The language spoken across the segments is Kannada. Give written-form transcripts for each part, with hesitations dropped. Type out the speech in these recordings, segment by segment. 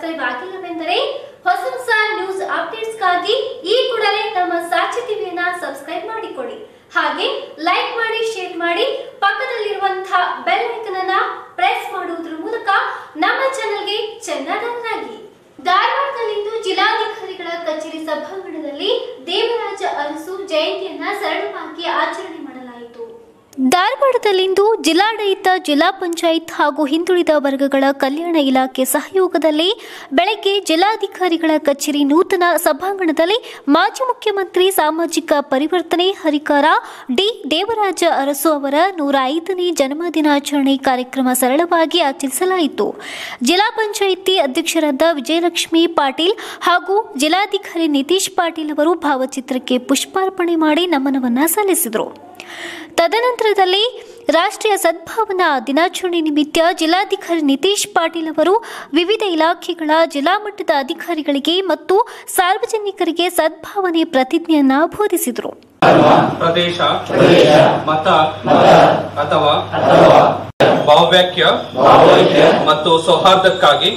सब्सक्राइब ಆಗಿಲ್ಲ ಎಂದರೆ ಹೊಸ ಹೊಸ ನ್ಯೂಸ್ ಅಪ್ಡೇಟ್ಸ್ ಗಾಗಿ ಈ ಕೂಡಲೇ ನಮ್ಮ ಸಾಕ್ಷಿ ಟಿವಿಯನ್ನ ಸಬ್ಸ್ಕ್ರೈಬ್ ಮಾಡಿಕೊಳ್ಳಿ ಹಾಗೆ ಲೈಕ್ ಮಾಡಿ ಶೇರ್ ಮಾಡಿ ಪಕ್ಕದಲ್ಲಿರುವಂತ ಬೆಲ್ ಐಕಾನ್ ಅನ್ನು ಪ್ರೆಸ್ ಮಾಡುವುದರ ಮೂಲಕ ನಮ್ಮ ಚಾನೆಲ್ ಗೆ ಚಂದಾದಾರರಾಗಿ ಧಾರವಾಡದಲ್ಲಿಂದು ಜಿಲ್ಲಾಧಿಕಾರಿಗಳ ಕಚೇರಿ ಸಭಾಂಗಣದಲ್ಲಿ ದೇವರಾಜ ಅರಸು ಜಯಂತಿಯನ್ನ ಸರಳವಾಗಿ ಆಚರಣೆ ಮಾಡಲಾಯಿತು। ಧಾರವಾಡದಲ್ಲಿಂದು ಜಿಲ್ಲಾಡಳಿತ ಜಿಲ್ಲಾ ಪಂಚಾಯತ್ ಹಾಗೂ ಹಿಂದುಳಿದ ವರ್ಗಗಳ ಕಲ್ಯಾಣ ಇಲಾಖೆ ಸಹಯೋಗದಲ್ಲಿ ಬೆಳಗ್ಗೆ ಜಿಲ್ಲಾಧಿಕಾರಿಗಳ ಕಚೇರಿ ನೂತನ ಸಭಾಂಗಣದಲ್ಲಿ ಮಾಜಿ ಮುಖ್ಯಮಂತ್ರಿ ಸಾಮಾಜಿಕ ಪರಿವರ್ತನೆ ಹರಿಕಾರ ಡಿ ದೇವರಾಜ ಅರಸು ಅವರ 105ನೇ ಜನ್ಮದಿನಾಚರಣೆ ಕಾರ್ಯಕ್ರಮ ಸರಳವಾಗಿ ಆಚರಿಸಲಾಯಿತು। ಜಿಲ್ಲಾ ಪಂಚಾಯಿತಿ ಅಧ್ಯಕ್ಷರಾದ ವಿಜಯಲಕ್ಷ್ಮಿ ಪಾಟೀಲ್ ಹಾಗೂ ಜಿಲ್ಲಾಧಿಕಾರಿ ನಿತೇಶ್ ಪಾಟೀಲ್ ಅವರು ಭಾವಚಿತ್ರಕ್ಕೆ ಪುಷ್ಪಾರ್ಪಣೆ ಮಾಡಿ ನಮನವನ್ನು ಸಲ್ಲಿಸಿದರು। ತದನಂತರದಲ್ಲಿ ರಾಷ್ಟ್ರೀಯ ಸದ್ಭಾವನಾ ದಿನಾಚರಣೆ ನಿಮಿತ್ತ ಜಿಲ್ಲಾಧಿಕಾರಿ ನಿತೇಶ್ ಪಾಟೀಲ್ ಅವರು ವಿವಿಧ ಇಲಾಖೆಗಳ ಜಿಲ್ಲಾ ಮಟ್ಟದ ಅಧಿಕಾರಿಗಳಿಗೆ ಮತ್ತು ಸಾರ್ವಜನಿಕರಿಗೆ ಸದ್ಭಾವನೆ ಪ್ರತಿಜ್ಞೆಯನ್ನ ಬೋಧಿಸಿದರು। ಪ್ರದೇಶ ಮತ ಅಥವಾ ಭಾವವ್ಯಾಖ್ಯ ಮತ್ತು ಸೌಹಾರ್ದಕ್ಕಾಗಿ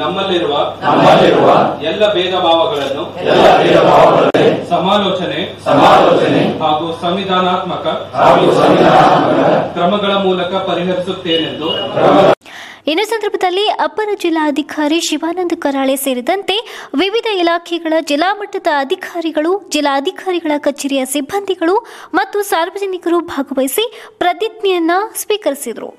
ನಮ್ಮಲ್ಲಿರುವ ಎಲ್ಲ ಭೇದ ಭಾವಗಳನ್ನು ಸಮಾಲೋಚನೆ ಹಾಗೂ ಸಂವಿಧಾನಾತ್ಮಕ ಕ್ರಮಗಳ ಮೂಲಕ ಪರಿಹರಿಸುತ್ತೇನೆಂದು। ಇನ್ನು ಸಂದರ್ಭದಲ್ಲಿ ಅಪರ ಜಿಲ್ಲಾಧಿಕಾರಿ ಶಿವಾನಂದ ಕರಾಳೆ ಸೇರಿದಂತೆ ವಿವಿಧ ಇಲಾಖೆಗಳ ಜಿಲ್ಲಾ ಮಟ್ಟದ ಅಧಿಕಾರಿಗಳು, ಜಿಲ್ಲಾಧಿಕಾರಿಗಳ ಕಚೇರಿಯ ಸಿಬ್ಬಂದಿಗಳು ಮತ್ತು ಸಾರ್ವಜನಿಕರು ಭಾಗವಹಿಸಿ ಪ್ರತಿಜ್ಞೆಯನ್ನ ಸ್ವೀಕರಿಸಿದರು।